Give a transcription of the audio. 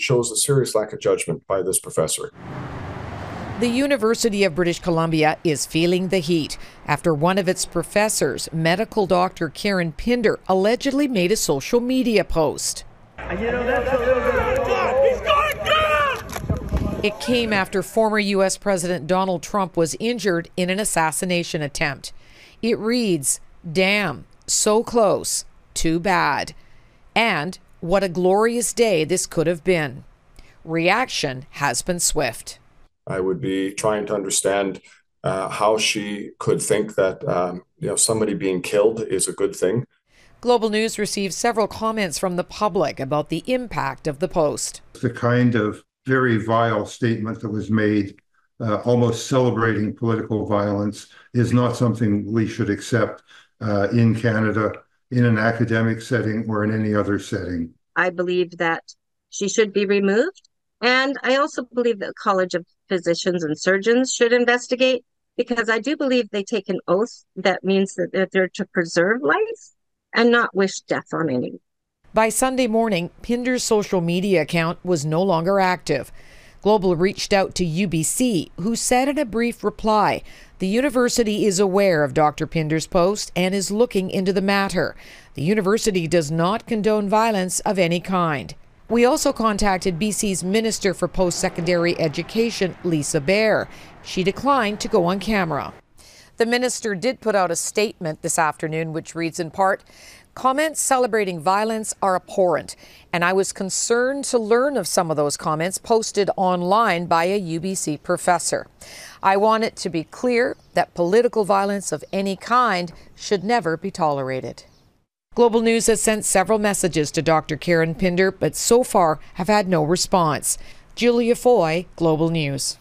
shows a serious lack of judgment by this professor. The University of British Columbia is feeling the heat after one of its professors, medical doctor Karen Pinder, allegedly made a social media post. It came after former U.S. President Donald Trump was injured in an assassination attempt. It reads, "Damn, so close, too bad," and "What a glorious day this could have been." Reaction has been swift. I would be trying to understand how she could think that somebody being killed is a good thing. Global News received several comments from the public about the impact of the post. The kind of very vile statement that was made, almost celebrating political violence, is not something we should accept in Canada, in an academic setting or in any other setting. I believe that she should be removed. And I also believe that the College of Physicians and Surgeons should investigate, because I do believe they take an oath that means that they're to preserve life and not wish death on anyone. By Sunday morning, Pinder's social media account was no longer active. Global reached out to UBC, who said in a brief reply, the university is aware of Dr. Pinder's post and is looking into the matter. The university does not condone violence of any kind. We also contacted BC's Minister for Post-Secondary Education, Lisa Baird. She declined to go on camera. The minister did put out a statement this afternoon, which reads in part, "Comments celebrating violence are abhorrent, and I was concerned to learn of some of those comments posted online by a UBC professor. I want it to be clear that political violence of any kind should never be tolerated." Global News has sent several messages to Dr. Karen Pinder, but so far have had no response. Julia Foy, Global News.